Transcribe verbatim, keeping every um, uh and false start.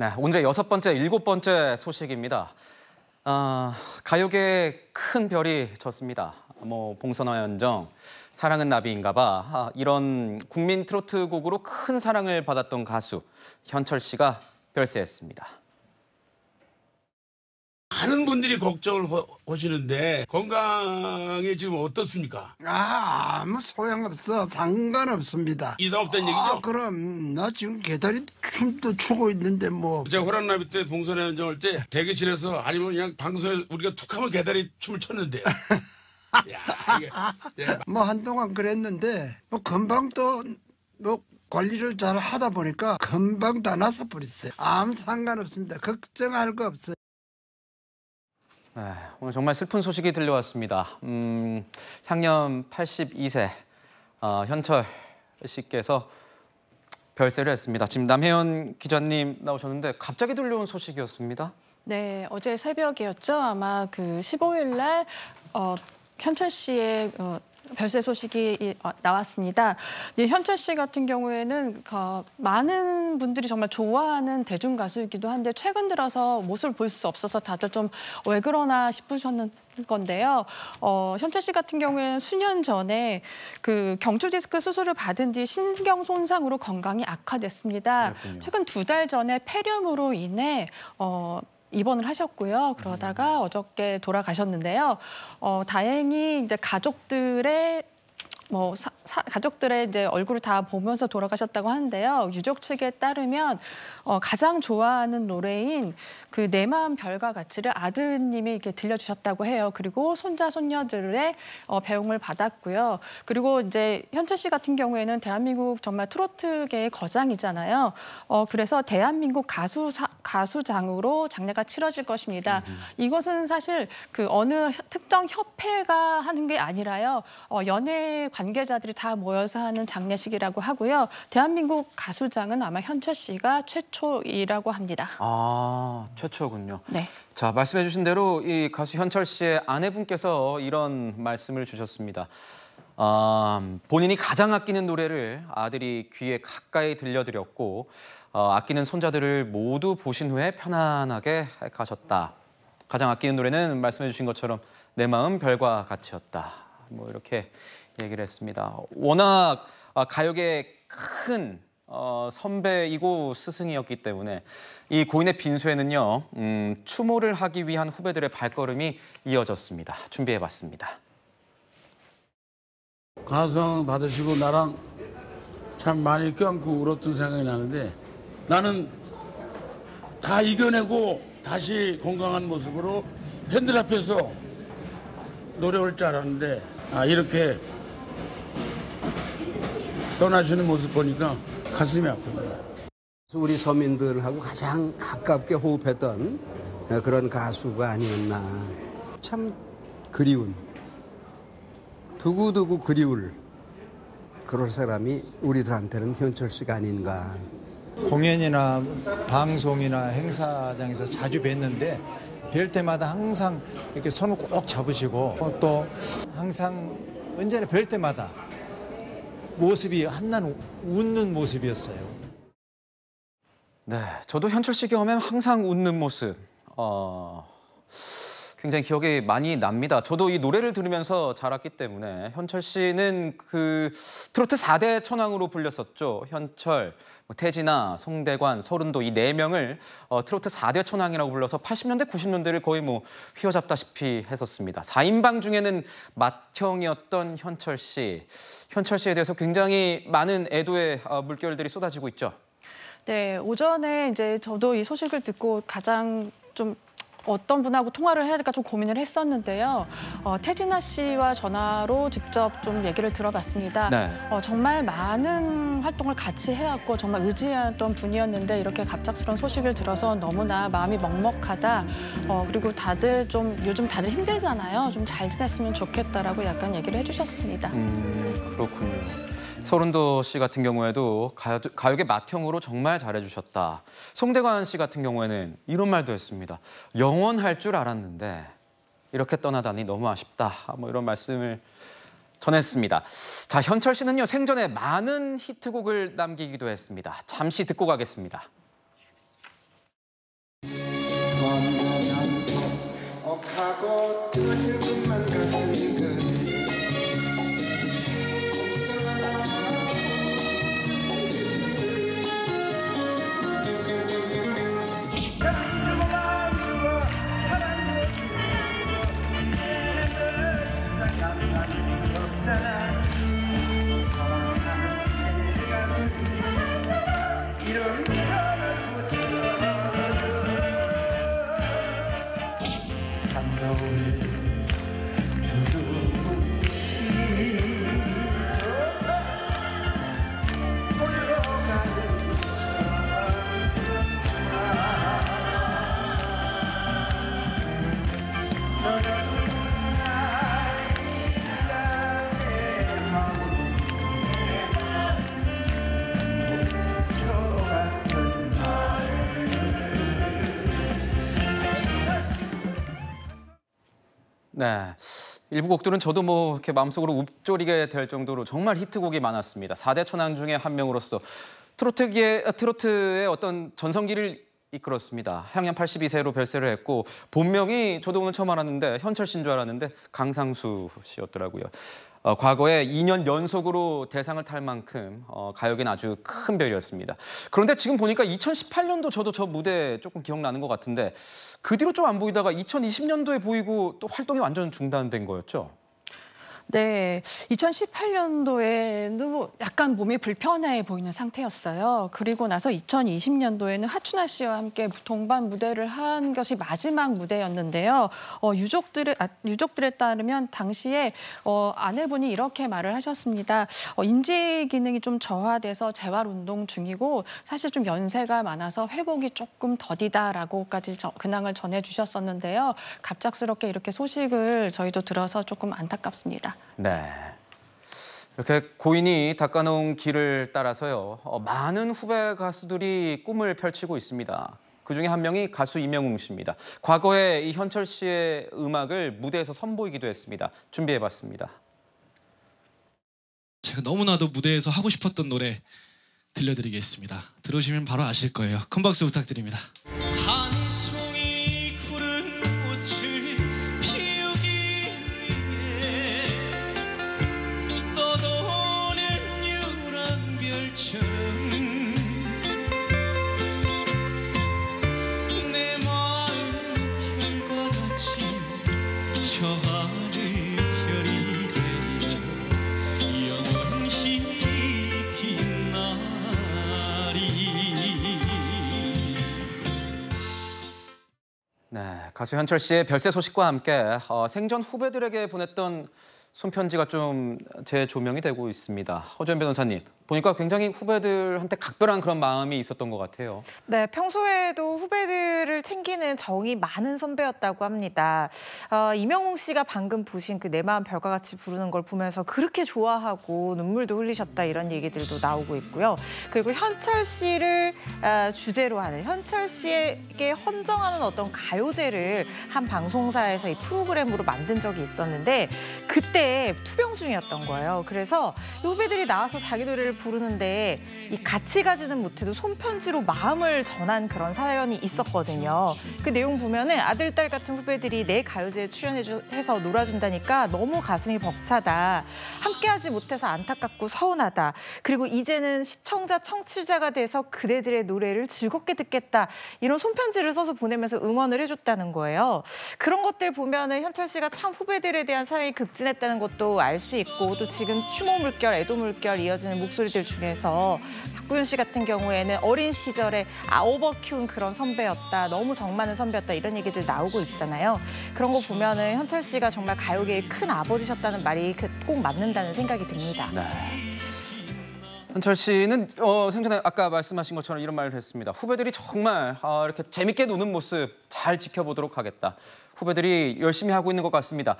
네, 오늘의 여섯 번째, 일곱 번째 소식입니다. 아, 가요계에 큰 별이 졌습니다. 뭐 봉선화연정, 사랑은 나비인가 봐, 아, 이런 국민 트로트 곡으로 큰 사랑을 받았던 가수 현철 씨가 별세했습니다. 많은 분들이 걱정을 하시는데 건강에 지금 어떻습니까? 아, 아무 소용없어. 상관없습니다. 이상 없다는 아, 얘기죠? 그럼 나 지금 개다리 춤도 추고 있는데 뭐. 제가 호랑나비 때 봉선의 현장 올 때 대기실에서 아니면 그냥 방송에 우리가 툭 하면 개다리 춤을 췄는데. 야, 이게, 예. 뭐 한동안 그랬는데 뭐 금방 또 뭐 관리를 잘 하다 보니까 금방 다 나서 버렸어요. 아무 상관없습니다. 걱정할 거 없어요. 네, 오늘 정말 슬픈 소식이 들려왔습니다. 음, 향년 팔십이 세 어, 현철 씨께서 별세를 했습니다. 지금 남혜연 기자님 나오셨는데 갑자기 들려온 소식이었습니다. 네, 어제 새벽이었죠. 아마 그 십오 일 날 어, 현철 씨의 어, 별세 소식이 나왔습니다. 네, 현철 씨 같은 경우에는 어, 많은 분들이 정말 좋아하는 대중 가수이기도 한데 최근 들어서 모습을 볼 수 없어서 다들 좀 왜 그러나 싶으셨는 건데요. 어, 현철 씨 같은 경우에는 수년 전에 그 경추 디스크 수술을 받은 뒤 신경 손상으로 건강이 악화됐습니다. 그렇군요. 최근 두 달 전에 폐렴으로 인해 어, 입원을 하셨고요. 그러다가 어저께 돌아가셨는데요. 어, 다행히 이제 가족들의 뭐 사, 사, 가족들의 이제 얼굴을 다 보면서 돌아가셨다고 하는데요. 유족 측에 따르면 어, 가장 좋아하는 노래인 그 내 마음 별과 같이를 아드님이 이렇게 들려주셨다고 해요. 그리고 손자 손녀들의 어, 배웅을 받았고요. 그리고 이제 현철 씨 같은 경우에는 대한민국 정말 트로트계의 거장이잖아요. 어, 그래서 대한민국 가수 사, 가수장으로 장례가 치러질 것입니다. 음. 이것은 사실 그 어느 특정 협회가 하는 게 아니라요. 어, 연예 관계자들이 다 모여서 하는 장례식이라고 하고요. 대한민국 가수장은 아마 현철 씨가 최초이라고 합니다. 아, 최초군요. 네. 자, 말씀해 주신 대로 이 가수 현철 씨의 아내분께서 이런 말씀을 주셨습니다. 아, 본인이 가장 아끼는 노래를 아들이 귀에 가까이 들려드렸고 어, 아끼는 손자들을 모두 보신 후에 편안하게 가셨다. 가장 아끼는 노래는 말씀해 주신 것처럼 내 마음 별과 같이였다. 뭐 이렇게 얘기를 했습니다. 워낙 가요계의 큰 어, 선배이고 스승이었기 때문에 이 고인의 빈소에는요, 음, 추모를 하기 위한 후배들의 발걸음이 이어졌습니다. 준비해봤습니다. 가상 받으시고 나랑 참 많이 껴안고 울었던 생각이 나는데 나는 다 이겨내고 다시 건강한 모습으로 팬들 앞에서 노래할 줄 알았는데 아, 이렇게 떠나시는 모습 보니까 가슴이 아픕니다. 우리 서민들하고 가장 가깝게 호흡했던 그런 가수가 아니었나. 참 그리운, 두고두고 그리울 그럴 사람이 우리들한테는 현철 씨가 아닌가. 공연이나 방송이나 행사장에서 자주 뵀는데 뵐 때마다 항상 이렇게 손을 꼭 잡으시고 또 항상 언제나 뵐 때마다 모습이 한낱 웃는 모습이었어요. 네, 저도 현철 씨 경험엔 항상 웃는 모습. 어, 굉장히 기억에 많이 납니다. 저도 이 노래를 들으면서 자랐기 때문에 현철 씨는 그 트로트 사 대 천왕으로 불렸었죠. 현철, 태진아, 송대관, 설운도 이 네 명을 어, 트로트 사 대 천왕이라고 불러서 팔십 년대, 구십 년대를 거의 뭐 휘어잡다시피 했었습니다. 사 인방 중에는 맏형이었던 현철 씨. 현철 씨에 대해서 굉장히 많은 애도의 어, 물결들이 쏟아지고 있죠. 네, 오전에 이제 저도 이 소식을 듣고 가장 좀 어떤 분하고 통화를 해야 될까 좀 고민을 했었는데요. 어, 태진아 씨와 전화로 직접 좀 얘기를 들어봤습니다. 네. 어, 정말 많은 활동을 같이 해왔고 정말 의지했던 분이었는데 이렇게 갑작스러운 소식을 들어서 너무나 마음이 먹먹하다. 어, 그리고 다들 좀 요즘 다들 힘들잖아요. 좀 잘 지냈으면 좋겠다라고 약간 얘기를 해주셨습니다. 음, 그렇군요. 설운도 씨 같은 경우에도 가요, 가요계 맏형으로 정말 잘해주셨다. 송대관 씨 같은 경우에는 이런 말도 했습니다. 영원할 줄 알았는데 이렇게 떠나다니 너무 아쉽다. 뭐 이런 말씀을 전했습니다. 자, 현철 씨는요 생전에 많은 히트곡을 남기기도 했습니다. 잠시 듣고 가겠습니다. 하고 터질 것만 같은 그대 네, 일부 곡들은 저도 뭐 이렇게 마음속으로 읊조리게 될 정도로 정말 히트곡이 많았습니다. 사대 천왕 중에 한 명으로서 트로트계의, 트로트의 어떤 전성기를 이끌었습니다. 향년 팔십이 세로 별세를 했고 본명이 저도 오늘 처음 알았는데 현철 씨인 줄 알았는데 강상수 씨였더라고요. 어, 과거에 이 년 연속으로 대상을 탈 만큼 어, 가요계는 아주 큰 별이었습니다. 그런데 지금 보니까 이천십팔 년도 저도 저 무대 조금 기억나는 것 같은데 그 뒤로 좀 안 보이다가 이천이십 년도에 보이고 또 활동이 완전 중단된 거였죠? 네, 이천십팔 년도에 너무 약간 몸이 불편해 보이는 상태였어요. 그리고 나서 이천이십 년도에는 하춘아 씨와 함께 동반 무대를 한 것이 마지막 무대였는데요. 어, 유족들의, 아, 유족들에 따르면 당시에 어, 아내분이 이렇게 말을 하셨습니다. 어, 인지 기능이 좀 저하돼서 재활 운동 중이고 사실 좀 연세가 많아서 회복이 조금 더디다라고까지 저, 근황을 전해주셨었는데요. 갑작스럽게 이렇게 소식을 저희도 들어서 조금 안타깝습니다. 네, 이렇게 고인이 닦아놓은 길을 따라서요 어, 많은 후배 가수들이 꿈을 펼치고 있습니다. 그중에 한 명이 가수 임영웅 씨입니다. 과거에 이 현철 씨의 음악을 무대에서 선보이기도 했습니다. 준비해봤습니다. 제가 너무나도 무대에서 하고 싶었던 노래 들려드리겠습니다. 들으시면 바로 아실 거예요. 큰 박수 부탁드립니다. 가수 현철 씨의 별세 소식과 함께 어, 생전 후배들에게 보냈던 손편지가 좀 재조명이 되고 있습니다. 허주연 변호사님, 보니까 굉장히 후배들한테 각별한 그런 마음이 있었던 것 같아요. 네, 평소에도 후배들을 챙기는 정이 많은 선배였다고 합니다. 어, 임영웅 씨가 방금 보신 그 내 마음 별과 같이 부르는 걸 보면서 그렇게 좋아하고 눈물도 흘리셨다 이런 얘기들도 나오고 있고요. 그리고 현철 씨를 어, 주제로 하는, 현철 씨에게 헌정하는 어떤 가요제를 한 방송사에서 이 프로그램으로 만든 적이 있었는데 그때 투병 중이었던 거예요. 그래서 후배들이 나와서 자기 노래를 부르는데 이 같이 가지는 못해도 손편지로 마음을 전한 그런 사연이 있었거든요. 그 내용 보면은 아들, 딸 같은 후배들이 내 가요제에 출연해서 놀아준다니까 너무 가슴이 벅차다. 함께하지 못해서 안타깝고 서운하다. 그리고 이제는 시청자, 청취자가 돼서 그대들의 노래를 즐겁게 듣겠다. 이런 손편지를 써서 보내면서 응원을 해줬다는 거예요. 그런 것들 보면은 현철 씨가 참 후배들에 대한 사랑이 극진했다는 것도 알 수 있고 또 지금 추모 물결, 애도 물결 이어지는 목소리 들 중에서 박구윤 씨 같은 경우에는 어린 시절에 아, 오버 키운 그런 선배였다, 너무 정 많은 선배였다 이런 얘기들 나오고 있잖아요. 그런 거 보면은 현철 씨가 정말 가요계의 큰 아버지셨다는 말이 꼭 맞는다는 생각이 듭니다. 네. 현철 씨는 어, 생전에 아까 말씀하신 것처럼 이런 말을 했습니다. 후배들이 정말 어, 이렇게 재밌게 노는 모습 잘 지켜보도록 하겠다. 후배들이 열심히 하고 있는 것 같습니다.